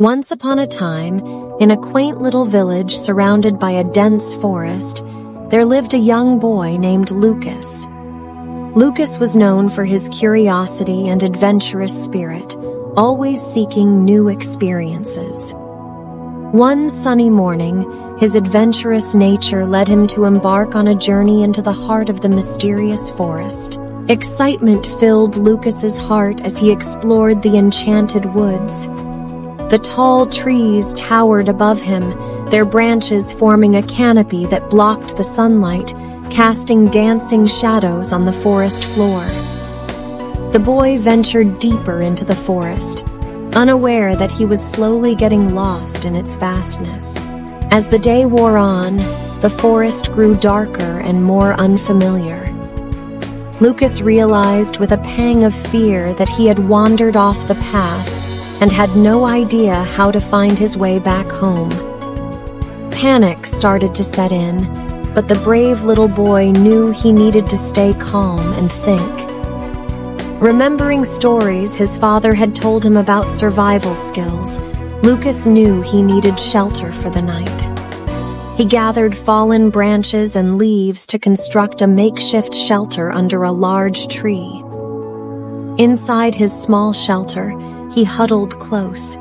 Once upon a time, in a quaint little village surrounded by a dense forest, there lived a young boy named Lucas. Lucas was known for his curiosity and adventurous spirit, always seeking new experiences. One sunny morning, his adventurous nature led him to embark on a journey into the heart of the mysterious forest. Excitement filled Lucas's heart as he explored the enchanted woods. The tall trees towered above him, their branches forming a canopy that blocked the sunlight, casting dancing shadows on the forest floor. The boy ventured deeper into the forest, unaware that he was slowly getting lost in its vastness. As the day wore on, the forest grew darker and more unfamiliar. Lucas realized with a pang of fear that he had wandered off the path and had no idea how to find his way back home. Panic started to set in, but the brave little boy knew he needed to stay calm and think. Remembering stories his father had told him about survival skills, Lucas knew he needed shelter for the night. He gathered fallen branches and leaves to construct a makeshift shelter under a large tree. Inside his small shelter, he huddled close,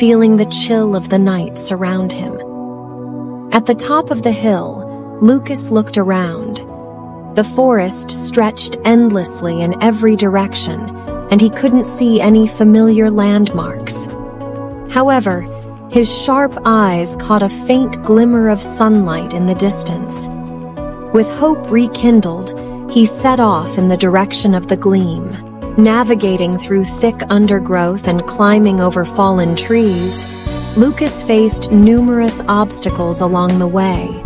feeling the chill of the night surround him. At the top of the hill, Lucas looked around. The forest stretched endlessly in every direction, and he couldn't see any familiar landmarks. However, his sharp eyes caught a faint glimmer of sunlight in the distance. With hope rekindled, he set off in the direction of the gleam. Navigating through thick undergrowth and climbing over fallen trees, Lucas faced numerous obstacles along the way.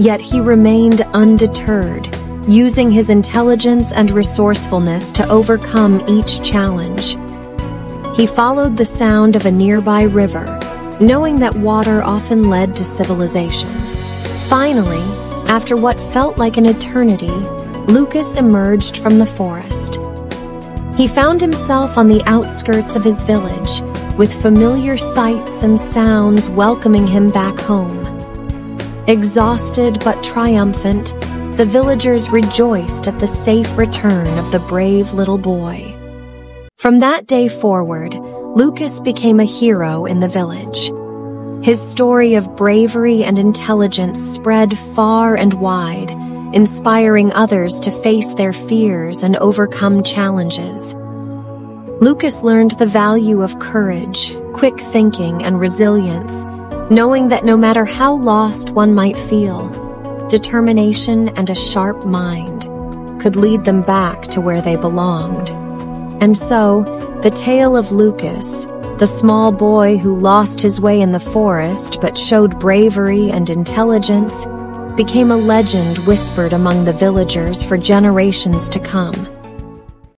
Yet he remained undeterred, using his intelligence and resourcefulness to overcome each challenge. He followed the sound of a nearby river, knowing that water often led to civilization. Finally, after what felt like an eternity, Lucas emerged from the forest. He found himself on the outskirts of his village, with familiar sights and sounds welcoming him back home. Exhausted but triumphant, the villagers rejoiced at the safe return of the brave little boy. From that day forward, Lucas became a hero in the village. His story of bravery and intelligence spread far and wide, inspiring others to face their fears and overcome challenges. Lucas learned the value of courage, quick thinking, and resilience, knowing that no matter how lost one might feel, determination and a sharp mind could lead them back to where they belonged. And so, the tale of Lucas, the small boy who lost his way in the forest but showed bravery and intelligence, became a legend whispered among the villagers for generations to come.